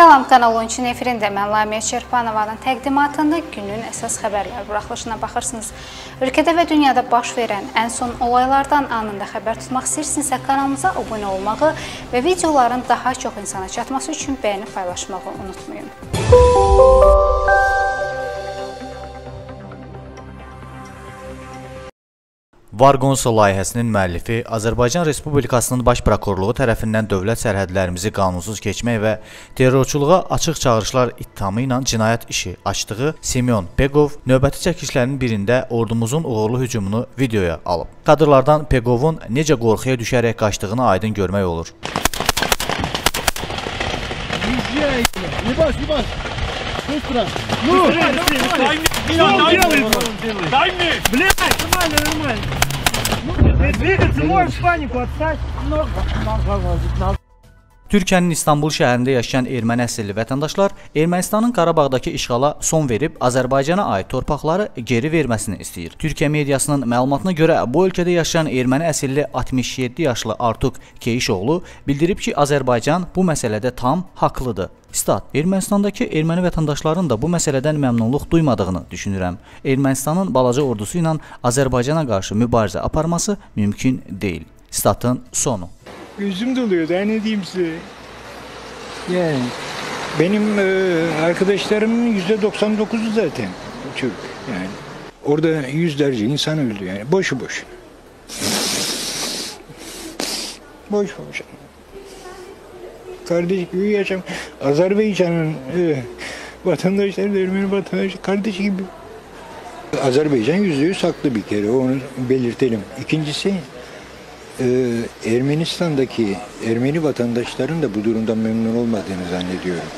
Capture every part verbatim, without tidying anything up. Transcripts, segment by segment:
Salam, Kanal on üçün efirində mən Lamiya Çırpanovanın təqdimatında günün əsas xəbərlər buraxılışına baxırsınız. Ölkədə və dünyada baş verən ən son olaylardan anında xəbər tutmaq istəyirsinizsə kanalımıza abunə olmağı və videoların daha çox insana çatması üçün bəyənib paylaşmağı unutmayın. Varqonsa layihəsinin müəllifi Azərbaycan Respublikasının Baş Prokurorluğu tərəfindən dövlət sərhədlərimizi qanunsuz keçmək və terrorçuluğa açıq çağırışlar ittihamı ilə cinayət işi açdığı Semyon Pegov növbəti çəkilişlərinin birində ordumuzun uğurlu hücumunu videoya alıb. Kadrlardan Pegovun necə qorxuya düşərək qaçdığını aydın görmək olur. Türkiyənin İstanbul şəhərində yaşayan erməni əsilli vətəndaşlar Ermənistanın Qarabağdakı işğala son verib Azərbaycana aid torpaqları geri verməsini istəyir. Türkiyə mediasının məlumatına görə bu ölkədə yaşayan erməni əsilli altmış yeddi yaşlı Artuk Keişoğlu bildirib ki, Azərbaycan bu məsələdə tam haqlıdır. Stat, Ermənistandakı erməni vətəndaşların da bu məsələdən məmnunluq duymadığını düşünürəm. Ermənistanın balaca ordusu ilə Azərbaycana qarşı mübarizə aparması mümkün deyil. Statın sonu. Gözüm doluyor da ne diyeyim size. Yani benim e, arkadaşlarımın yüzde doksan dokuzu zaten Türk. Yani orada yüzlerce insan öldü yani boşu boş. Boş boş. Kardeş gibi yaşam. Azerbaycan'ın e, vatandaşları da Ermeni vatandaşları kardeş gibi. Azerbaycan yüzde yüz haklı bir kere, onu belirtelim. İkincisi, e, Ermenistan'daki Ermeni vatandaşların da bu durumdan memnun olmadığını zannediyorum.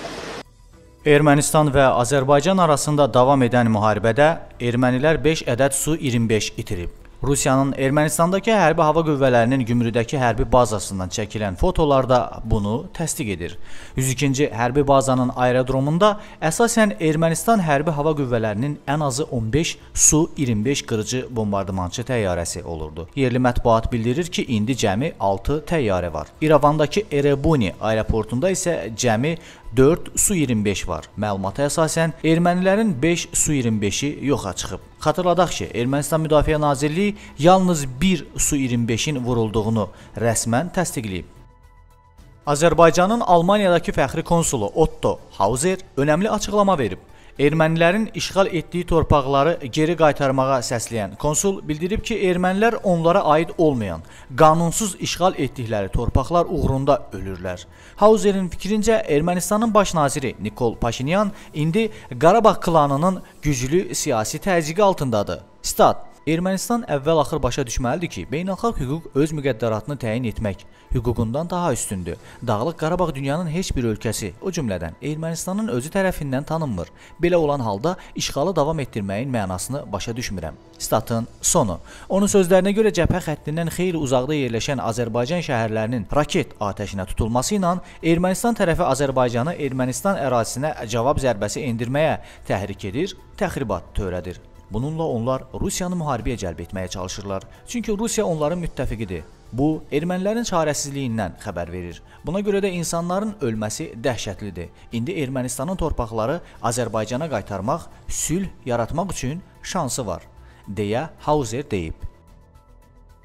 Ermənistan və Azərbaycan arasında davam edən müharibədə ermənilər beş ədəd su iyirmi beş itirib. Rusiyanın Ermənistandakı hərbi hava qüvvələrinin Gümrüdəki hərbi bazasından çəkilən fotolarda bunu təsdiq edir. yüz ikinci hərbi bazanın aerodromunda əsasən Ermənistan hərbi hava qüvvələrinin ən azı on beş su iyirmi beş qırıcı bombardımançı təyyarəsi olurdu. Yerli mətbuat bildirir ki, indi cəmi altı təyyarə var. İrəvandakı Erebuni aeroportunda isə cəmi dörd su iyirmi beş var. Məlumata əsasən ermənilərin beş su iyirmi beşi yoxa çıxıb. Xatırladaq ki, Ermənistan Müdafiə Nazirliyi yalnız bir su iyirmi beşin vurulduğunu rəsmən təsdiqləyib. Azərbaycanın Almaniyadakı fəxri konsulu Otto Hauser önəmli açıqlama verib. Ermənilərin işğal etdiyi torpaqları geri qaytarmağa səsləyən konsul bildirib ki, ermənilər onlara aid olmayan, qanunsuz işğal etdikləri torpaqlar uğrunda ölürlər. Hauser'in fikrincə, Ermənistanın baş naziri Nikol Paşinyan indi Qarabağ klanının güclü siyasi təzyiqi altındadır. Stat, Ermənistan əvvəl-axır başa düşməlidir ki, beynəlxalq hüquq öz müqəddəratını təyin etmək hüququndan daha üstündür. Dağlıq Qarabağ dünyanın heç bir ölkəsi, o cümlədən Ermənistanın özü tərəfindən tanınmır. Belə olan halda işğalı davam etdirməyin mənasını başa düşmürəm. Statın sonu. Onun sözlərinə görə cəbhə xəttindən xeyli uzaqda yerləşən Azərbaycan şəhərlərinin raket atəşinə tutulması ilə Ermənistan tərəfi Azərbaycanı Ermənistan ərazisinə cavab zərbəsi endirməyə təhrik edir, təxribat törədir. Bununla onlar Rusiyanı müharibəyə cəlb etməyə çalışırlar. Çünki Rusiya onların müttəfiqidir. Bu, ermənilərin çarəsizliyindən xəbər verir. Buna görə də insanların ölməsi dəhşətlidir. İndi Ermənistanın torpaqları Azərbaycana qaytarmaq, sülh yaratmaq üçün şansı var, deyə Hauser deyib.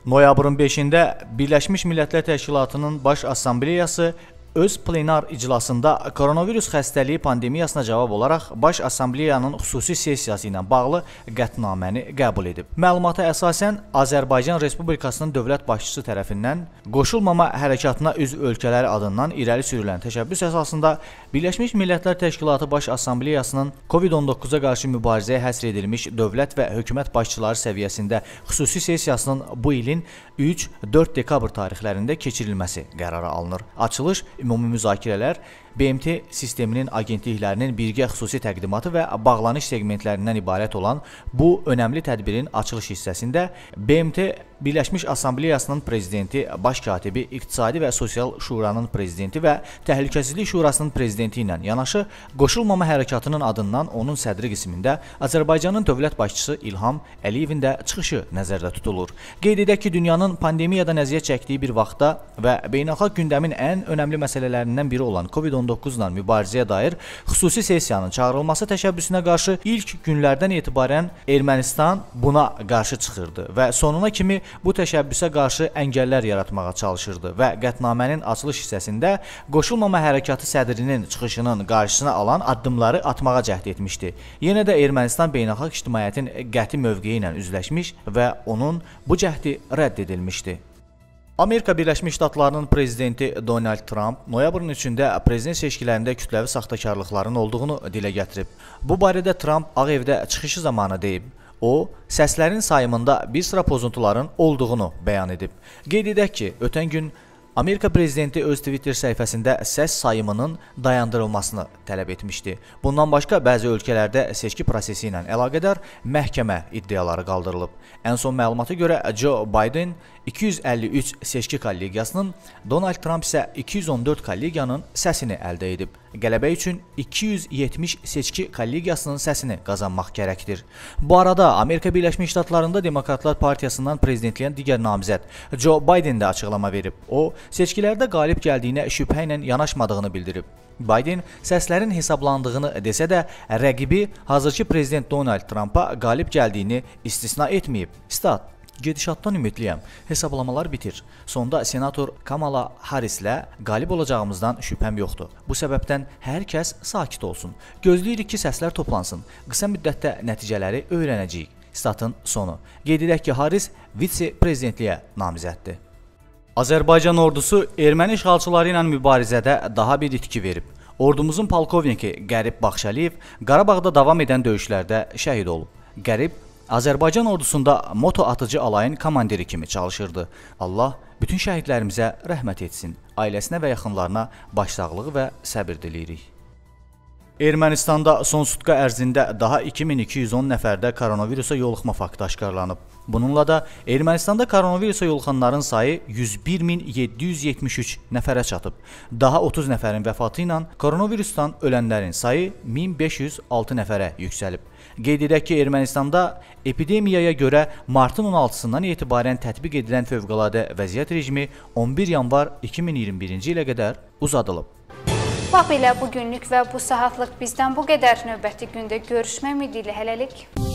noyabrın beşində Birləşmiş Millətlər Təşkilatının Baş Assambleyası öz plenar iclasında koronavirus xəstəliyi pandemiyasına cavab olaraq Baş Assambleyanın xüsusi sessiyası ilə bağlı qətnaməni qəbul edib. Məlumata əsasən Azərbaycan Respublikasının dövlət başçısı tərəfindən qoşulmama hərəkatına üzv ölkələr adından irəli sürülən təşəbbüs əsasında Birləşmiş Millətlər Təşkilatı Baş Assambleyasının kovid on doqquza qarşı mübarizəyə həsr edilmiş dövlət və hökumət başçıları səviyyəsində xüsusi sessiyasının bu ilin üç dörd dekabr tarixlərində keçirilməsi qərarı alınır. Açılış ümumi müzakirələr B M T sisteminin agentliklərinin birgə xüsusi təqdimatı və bağlanış segmentlərindən ibarət olan bu önəmli tədbirin açılış hissəsində B M T Birləşmiş Assambleyasının prezidenti, baş katibi, İqtisadi və Sosial Şuranın prezidenti və Təhlükəsizlik Şurasının prezidenti ilə yanaşı Qoşulmama Hərəkatının adından onun sədri qismində Azərbaycanın dövlət başçısı İlham Əliyevin də çıxışı nəzərdə tutulur. Qeyd edək ki, dünyanın pandemiyadan əziyyət çəkdiyi bir vaxtda və beynəlxalq gündəmin ən önəmli məsələlərindən biri olan COVID on doqquz ilə mübarizəyə dair xüsusi sessiyanın çağırılması təşəbbüsünə qarşı ilk günlərdən etibarən Ermənistan buna qarşı çıxırdı və sonuna kimi bu təşəbbüsə qarşı əngəllər yaratmağa çalışırdı və qətnamənin açılış hissəsində Qoşulmama Hərəkatı sədrinin çıxışının qarşısına alan addımları atmağa cəhd etmişdi. Yenə də Ermənistan beynəlxalq ictimaiyyətin qəti mövqeyi ilə üzləşmiş və onun bu cəhdi rədd edilmişdi. Amerika Birləşmiş Ştatlarının prezidenti Donald Trump noyabrın üçündə prezident seçkilərində kütləvi saxtakarlıqların olduğunu dilə gətirib. Bu barədə Trump Ağ Evdə çıxışı zamanı deyib. O, səslərin sayımında bir sıra pozuntuların olduğunu bəyan edib. Qeyd edək ki, ötən gün Amerika prezidenti öz Twitter səhifəsində səs sayımının dayandırılmasını tələb etmişdi. Bundan başqa bəzi ölkələrdə seçki prosesi ilə əlaqədar məhkəmə iddiaları qaldırılıb. Ən son məlumata görə Joe Biden iki yüz əlli üç seçki kollegiyasının, Donald Trump isə iki yüz on dörd kollegiyanın səsini əldə edib. Qələbə üçün iki yüz yetmiş seçki kollegiyasının səsini qazanmaq gərəkdir. Bu arada Amerika Birləşmiş Ştatlarında Demokratlar Partiyasından prezidentliyən digər namizəd Joe Biden də açıqlama verib. O, seçkilərdə qalib gəldiyinə şübhə ilə yanaşmadığını bildirib. Biden səslərin hesablandığını desə də, rəqibi hazırki prezident Donald Trumpa qalib gəldiyini istisna etməyib. Stat. Gedişatdan ümidliyəm. Hesablamalar bitir. Sonda senator Kamala Harrislə qalib olacağımızdan şübhəm yoxdur. Bu səbəbdən hər kəs sakit olsun. Gözləyirik ki, səslər toplansın. Qısa müddətdə nəticələri öyrənəcəyik. Statın sonu. Qeyd edək ki, Harris vitse-prezidentliyə namizəddir. Azərbaycan ordusu erməni işğalçıları ilə mübarizədə daha bir itki verib. Ordumuzun polkovniki Qərib Baxşəliyev Qarabağda davam edən döyüşlərdə şəhid olub. Qərib Azərbaycan ordusunda moto atıcı alayın komandiri kimi çalışırdı. Allah bütün şəhidlərimizə rəhmət etsin. Ailəsinə və yaxınlarına başsağlığı və səbir diləyirik. Ermənistanda son sutka ərzində daha iki min iki yüz on nəfərdə koronavirusa yoluxma faktı aşkarlanıb. Bununla da Ermənistanda koronavirusa yoluxanların sayı yüz bir min yeddi yüz yetmiş üç nəfərə çatıb. Daha otuz nəfərin vəfatı ilə koronavirusdan ölənlərin sayı min beş yüz altı nəfərə yüksəlib. Qeyd edək ki, Ermənistanda epidemiyaya görə martın on altısından etibarən tətbiq edilən fövqəladə vəziyyət rejimi on bir yanvar iki min iyirmi birinci ilə qədər uzadılıb. Bax belə bugünlük və bu saatlik bizdən bu qədər. Növbəti gündə görüşmək ümidi ilə hələlik.